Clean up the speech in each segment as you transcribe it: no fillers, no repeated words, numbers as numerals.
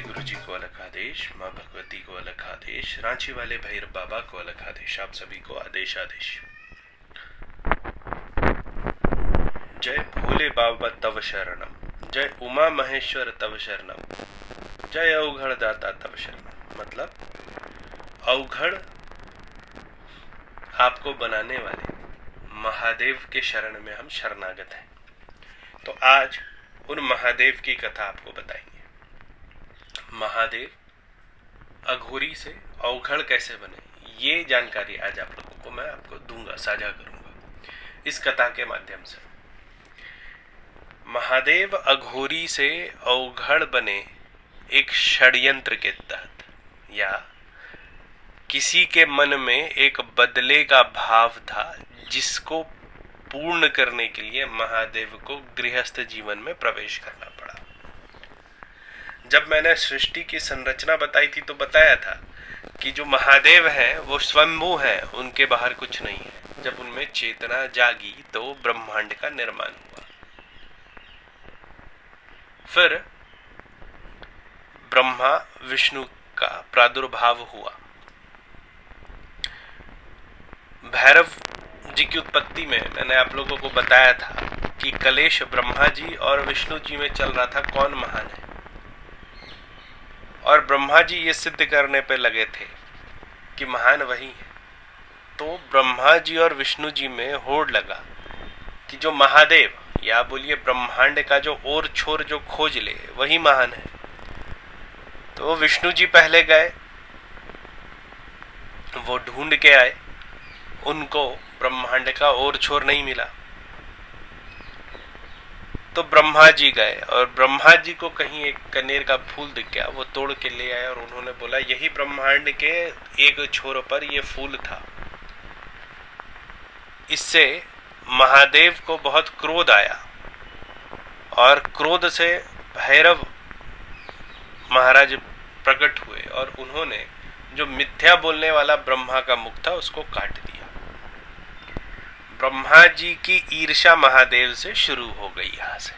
कीजिए गुरु जी को अलग आदेश, माँ भगवती को अलग आदेश, रांची वाले भैरव बाबा को अलग आदेश, आप सभी को आदेश आदेश। जय भोले बाबा तव शरणम, जय उमा महेश्वर तव शरणम, जय अवघड़ दाता तव शरणम। मतलब अवघड़ आपको बनाने वाले महादेव के शरण में हम शरणागत हैं। तो आज उन महादेव की कथा आपको बताएंगे। महादेव अघोरी से अवघड़ कैसे बने, ये जानकारी आज आप लोगों को मैं आपको दूंगा, साझा करूंगा इस कथा के माध्यम से। महादेव अघोरी से अवघड़ बने एक षड्यंत्र के तहत, या किसी के मन में एक बदले का भाव था जिसको पूर्ण करने के लिए महादेव को गृहस्थ जीवन में प्रवेश करना पड़ा। जब मैंने सृष्टि की संरचना बताई थी तो बताया था कि जो महादेव हैं वो स्वयंभू हैं, उनके बाहर कुछ नहीं है। जब उनमें चेतना जागी तो ब्रह्मांड का निर्माण हुआ। फिर ब्रह्मा विष्णु का प्रादुर्भाव हुआ। भैरव जी की उत्पत्ति में मैंने आप लोगों को बताया था कि कलेश ब्रह्मा जी और विष्णु जी में चल रहा था, कौन महान है। और ब्रह्मा जी ये सिद्ध करने पे लगे थे कि महान वही है। तो ब्रह्मा जी और विष्णु जी में होड़ लगा कि जो महादेव, या बोलिए ब्रह्मांड का जो ओर छोर जो खोज ले वही महान है। तो विष्णु जी पहले गए, वो ढूंढ के आए, उनको ब्रह्मांड का ओर छोर नहीं मिला। तो ब्रह्मा जी गए और ब्रह्मा जी को कहीं एक कनेर का फूल दिख गया, वो तोड़ के ले आए और उन्होंने बोला यही ब्रह्मांड के एक छोर पर ये फूल था। इससे महादेव को बहुत क्रोध आया और क्रोध से भैरव महाराज प्रकट हुए और उन्होंने जो मिथ्या बोलने वाला ब्रह्मा का मुख था उसको काट दिया। ब्रह्मा जी की ईर्ष्या महादेव से शुरू हो गई यहाँ से।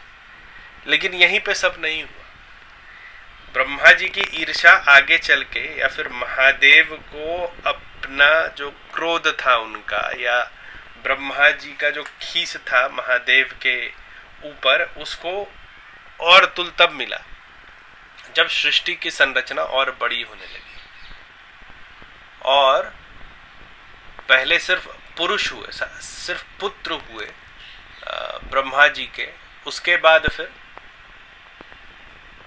लेकिन यहीं पे सब नहीं हुआ। ब्रह्मा जी की ईर्ष्या आगे चल के, या फिर महादेव को अपना जो क्रोध था उनका, या ब्रह्मा जी का जो खीस था महादेव के ऊपर, उसको और तुल तब मिला जब सृष्टि की संरचना और बड़ी होने लगी। और पहले सिर्फ पुरुष हुए, सिर्फ पुत्र हुए ब्रह्मा जी के। उसके बाद फिर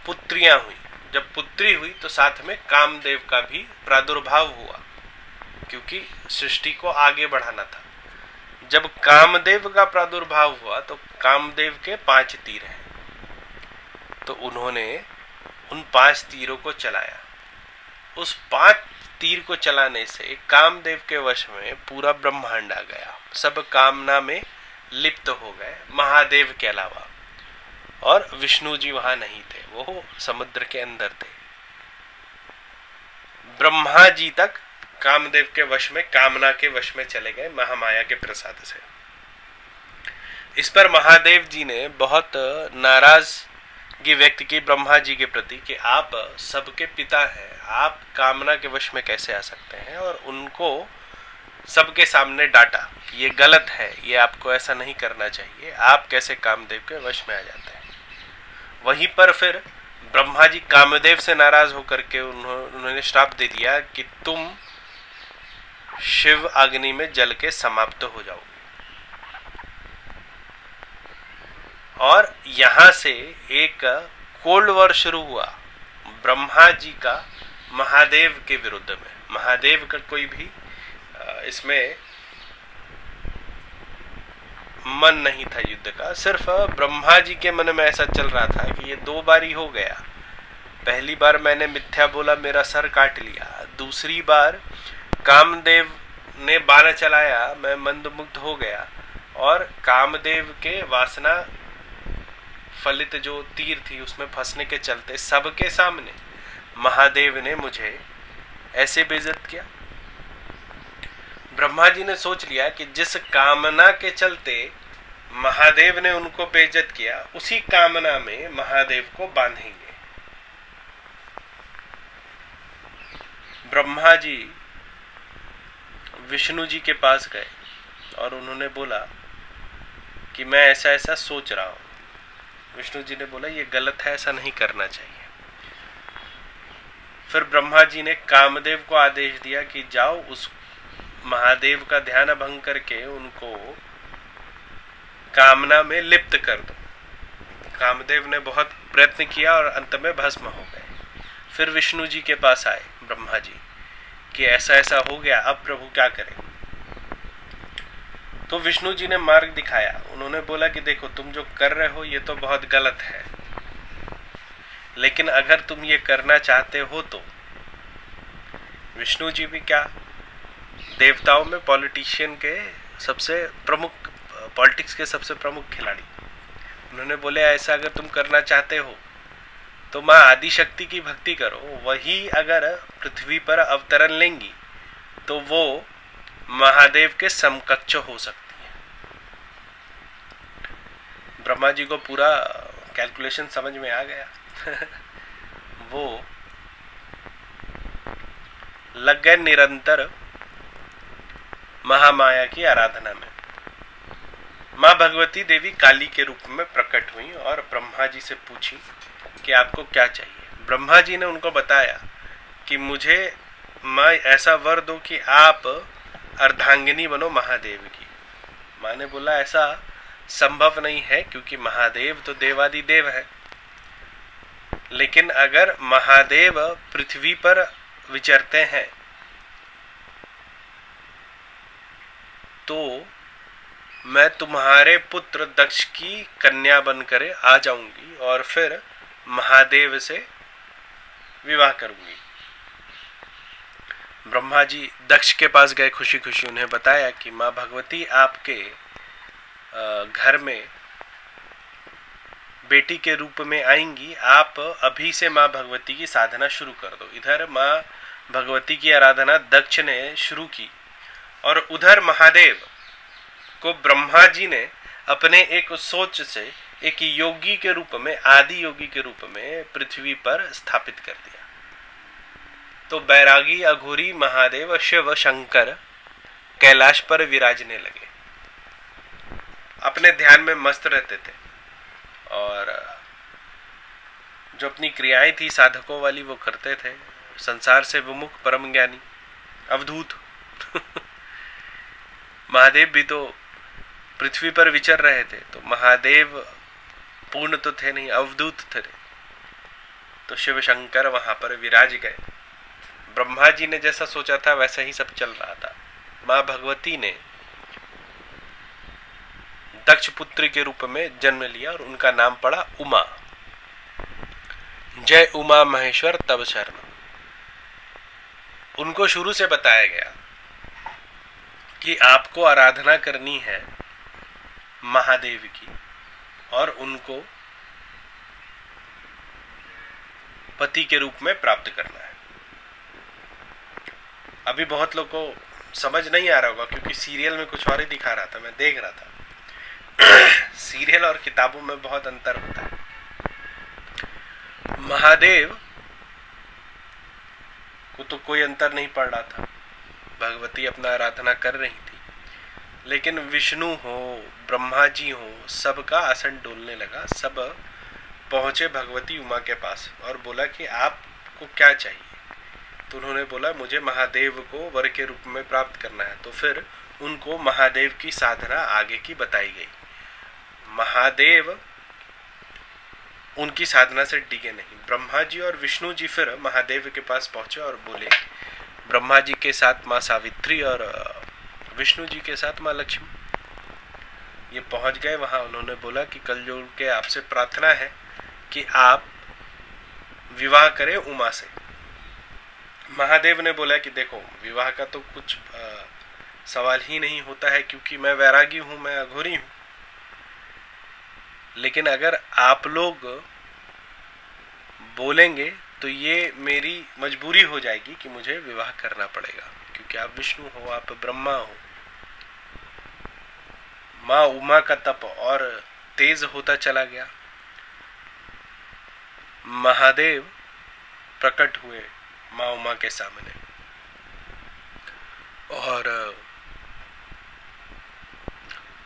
पुत्रियां हुई। जब पुत्री हुई तो साथ में कामदेव का भी प्रादुर्भाव हुआ, क्योंकि सृष्टि को आगे बढ़ाना था। जब कामदेव का प्रादुर्भाव हुआ तो कामदेव के 5 तीर हैं, तो उन्होंने उन 5 तीरों को चलाया। उस 5 तीर को चलाने से कामदेव के वश में पूरा ब्रह्मांड आ गया। सब कामना में लिप्त हो गए महादेव के अलावा, और विष्णु जी वहां नहीं थे, वो समुद्र के अंदर थे। ब्रह्मा जी तक कामदेव के वश में, कामना के वश में चले गए महामाया के प्रसाद से। इस पर महादेव जी ने बहुत नाराजगी व्यक्त की ब्रह्मा जी के प्रति कि आप सबके पिता हैं, आप कामना के वश में कैसे आ सकते हैं। और उनको सबके सामने डांटा कि ये गलत है, ये आपको ऐसा नहीं करना चाहिए, आप कैसे कामदेव के वश में आ जाते हैं। वहीं पर फिर ब्रह्मा जी कामदेव से नाराज होकर के उन्होंने श्राप दे दिया कि तुम शिव अग्नि में जल के समाप्त हो जाओगे। और यहां से एक कोल्ड वॉर शुरू हुआ ब्रह्मा जी का महादेव के विरुद्ध में। महादेव का कोई भी इसमें मन नहीं था युद्ध का, सिर्फ ब्रह्मा जी के मन में ऐसा चल रहा था कि ये 2 बारी हो गया। पहली बार मैंने मिथ्या बोला, मेरा सर काट लिया। दूसरी बार कामदेव ने बाण चलाया, मैं मंदमुग्ध हो गया। और कामदेव के वासना फलित जो तीर थी उसमें फंसने के चलते सबके सामने महादेव ने मुझे ऐसे बेइज्जत किया। ब्रह्मा जी ने सोच लिया कि जिस कामना के चलते महादेव ने उनको बेइज्जत किया, उसी कामना में महादेव को बांधेंगे। ब्रह्मा जी विष्णु जी के पास गए और उन्होंने बोला कि मैं ऐसा ऐसा सोच रहा हूँ। विष्णु जी ने बोला ये गलत है, ऐसा नहीं करना चाहिए। फिर ब्रह्मा जी ने कामदेव को आदेश दिया कि जाओ उस महादेव का ध्यान भंग करके उनको कामना में लिप्त कर दो। कामदेव ने बहुत प्रयत्न किया और अंत में भस्म हो गए। फिर विष्णु जी के पास आए ब्रह्मा जी कि ऐसा ऐसा हो गया, अब प्रभु क्या करें। तो विष्णु जी ने मार्ग दिखाया। उन्होंने बोला कि देखो तुम जो कर रहे हो ये तो बहुत गलत है, लेकिन अगर तुम ये करना चाहते हो तो विष्णु जी भी क्या देवताओं में पॉलिटिशियन के सबसे प्रमुख, पॉलिटिक्स के सबसे प्रमुख खिलाड़ी। उन्होंने बोले ऐसा अगर तुम करना चाहते हो तो माँ आदिशक्ति की भक्ति करो, वही अगर पृथ्वी पर अवतरण लेंगी तो वो महादेव के समकक्ष हो सकती है। ब्रह्मा जी को पूरा कैलकुलेशन समझ में आ गया। वो लग गए निरंतर महामाया की आराधना में। माँ भगवती देवी काली के रूप में प्रकट हुई और ब्रह्मा जी से पूछी कि आपको क्या चाहिए। ब्रह्मा जी ने उनको बताया कि मुझे माँ ऐसा वर दो कि आप अर्धांगिनी बनो महादेव की। माँ ने बोला ऐसा संभव नहीं है, क्योंकि महादेव तो देवादि देव है, लेकिन अगर महादेव पृथ्वी पर विचरते हैं तो मैं तुम्हारे पुत्र दक्ष की कन्या बनकर आ जाऊंगी और फिर महादेव से विवाह करूंगी। ब्रह्मा जी दक्ष के पास गए, खुशी खुशी उन्हें बताया कि माँ भगवती आपके घर में बेटी के रूप में आएंगी, आप अभी से माँ भगवती की साधना शुरू कर दो। इधर माँ भगवती की आराधना दक्ष ने शुरू की और उधर महादेव को ब्रह्मा जी ने अपने एक सोच से एक योगी के रूप में, आदि योगी के रूप में पृथ्वी पर स्थापित कर दिया। तो बैरागी अघोरी महादेव शिव शंकर कैलाश पर विराजने लगे, अपने ध्यान में मस्त रहते थे और जो अपनी क्रियाएं थी साधकों वाली वो करते थे। संसार से विमुख परम ज्ञानी अवधूत महादेव भी तो पृथ्वी पर विचर रहे थे, तो महादेव पूर्ण तो थे नहीं, अवधूत थे। तो शिव शंकर वहां पर विराज गए। ब्रह्मा जी ने जैसा सोचा था वैसा ही सब चल रहा था। माँ भगवती ने दक्ष पुत्र के रूप में जन्म लिया और उनका नाम पड़ा उमा। जय उमा महेश्वर तब शरण। उनको शुरू से बताया गया कि आपको आराधना करनी है महादेव की और उनको पति के रूप में प्राप्त करना है। अभी बहुत लोग को समझ नहीं आ रहा होगा, क्योंकि सीरियल में कुछ और ही दिखा रहा था, मैं देख रहा था। सीरियल और किताबों में बहुत अंतर होता है। महादेव को तो कोई अंतर नहीं पड़ रहा था, भगवती अपना आराधना कर रही थी, लेकिन विष्णु हो ब्रह्मा जी हो सबका आसन डोलने लगा। सब पहुंचे भगवती उमा के पास और बोला कि आपको क्या चाहिए। तो उन्होंने बोला मुझे महादेव को वर के रूप में प्राप्त करना है। तो फिर उनको महादेव की साधना आगे की बताई गई। महादेव उनकी साधना से डिगे नहीं। ब्रह्मा जी और विष्णु जी फिर महादेव के पास पहुंचे और बोले, ब्रह्मा जी के साथ माँ सावित्री और विष्णु जी के साथ माँ लक्ष्मी, ये पहुंच गए वहाँ। उन्होंने बोला कि कलयुग के आपसे प्रार्थना है कि आप विवाह करें उमा से। महादेव ने बोला कि देखो विवाह का तो कुछ सवाल ही नहीं होता है, क्योंकि मैं वैरागी हूँ, मैं अघोरी हूँ, लेकिन अगर आप लोग बोलेंगे तो ये मेरी मजबूरी हो जाएगी कि मुझे विवाह करना पड़ेगा, क्योंकि आप विष्णु हो, आप ब्रह्मा हो। माँ उमा का तप और तेज होता चला गया। महादेव प्रकट हुए माँ उमा के सामने। और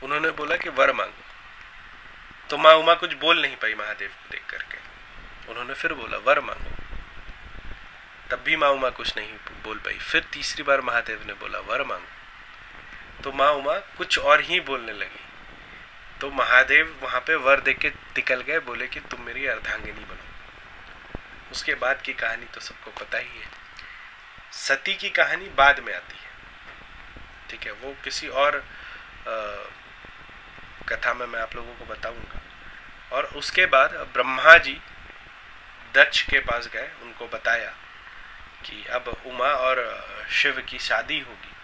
उन्होंने बोला कि वर मांगो। तो माँ उमा कुछ बोल नहीं पाई महादेव को देख करके। उन्होंने फिर बोला वर मांगो, तब भी माँ उमा कुछ नहीं बोल पाई। फिर तीसरी बार महादेव ने बोला वर मांगो, तो माँ उमा कुछ और ही बोलने लगी। तो महादेव वहाँ पे वर देख के निकल गए, बोले कि तुम मेरी अर्धांगिनी बनो। उसके बाद की कहानी तो सबको पता ही है। सती की कहानी बाद में आती है, ठीक है, वो किसी और कथा में मैं आप लोगों को बताऊंगा। और उसके बाद ब्रह्मा जी दक्ष के पास गए, उनको बताया कि अब उमा और शिव की शादी होगी।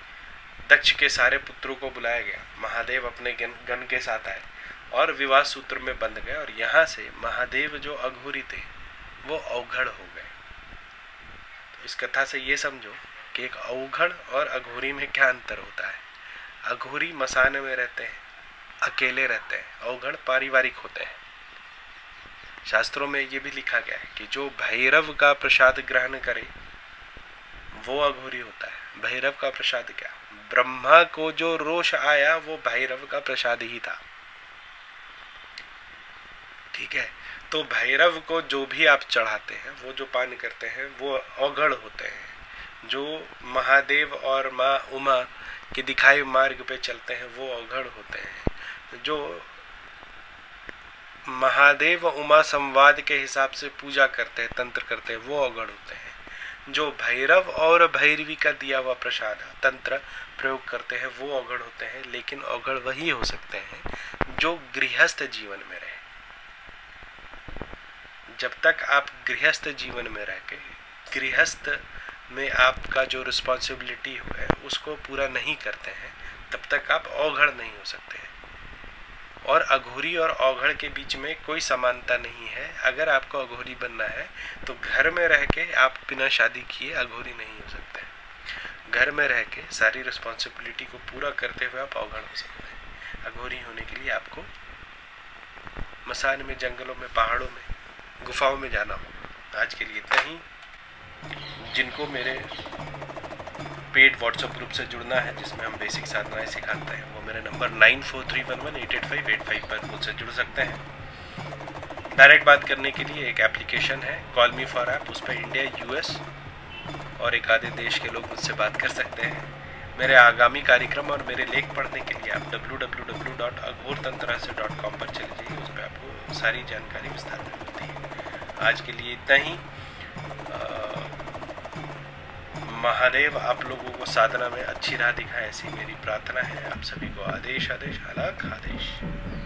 दक्ष के सारे पुत्रों को बुलाया गया, महादेव अपने गण के साथ आए और विवाह सूत्र में बंध गए। और यहाँ से महादेव जो अघोरी थे वो अवघड़ हो गए। तो इस कथा से ये समझो कि एक अवघड़ और अघोरी में क्या अंतर होता है। अघोरी मसाने में रहते हैं, अकेले रहते हैं। अवघड़ पारिवारिक होते हैं। शास्त्रों में ये भी लिखा गया है कि जो भैरव का प्रसाद ग्रहण करे वो अघोरी होता है। भैरव का प्रसाद क्या? ब्रह्मा को जो रोष आया वो भैरव का प्रसाद ही था, ठीक है। तो भैरव को जो भी आप चढ़ाते हैं, वो जो पान करते हैं, वो अवघड़ होते हैं। जो महादेव और माँ उमा के दिखाए मार्ग पे चलते हैं वो अवघड़ होते हैं। जो महादेव उमा संवाद के हिसाब से पूजा करते हैं, तंत्र करते हैं, वो अवघड़ होते हैं। जो भैरव और भैरवी का दिया हुआ प्रसाद तंत्र प्रयोग करते हैं वो अवघड़ होते हैं। लेकिन अवघड़ वही हो सकते हैं जो गृहस्थ जीवन में रहे। जब तक आप गृहस्थ जीवन में रह के गृहस्थ में आपका जो रिस्पॉन्सिबिलिटी है उसको पूरा नहीं करते हैं, तब तक आप अवघड़ नहीं हो सकते हैं। और अघोरी और अवघड़ के बीच में कोई समानता नहीं है। अगर आपको अघोरी बनना है तो घर में रह के आप बिना शादी किए अघोरी नहीं हो सकते। घर में रह के सारी रिस्पॉन्सिबिलिटी को पूरा करते हुए आप अवघड़ हो सकते हैं। अघोरी होने के लिए आपको मसान में, जंगलों में, पहाड़ों में, गुफाओं में जाना होगा। आज के लिए इतना ही। जिनको मेरे पेड व्हाट्सएप ग्रुप से जुड़ना है जिसमें हम बेसिक साधनाएं सिखाते हैं, वो मेरे नंबर 9431188585 पर मुझसे जुड़ सकते हैं। डायरेक्ट बात करने के लिए एक एप्लीकेशन है कॉल मी फॉर ऐप, उस पर इंडिया, यूएस और एक आधे देश के लोग मुझसे बात कर सकते हैं। मेरे आगामी कार्यक्रम और मेरे लेख पढ़ने के लिए आप www.aghortantrahasya.com पर चले जाइए। उस पर आपको सारी जानकारी विस्तार में मिलती है। आज के लिए इतना ही। महादेव आप लोगों को साधना में अच्छी राह दिखाए, ऐसी मेरी प्रार्थना है। आप सभी को आदेश आदेश, अलख आदेश।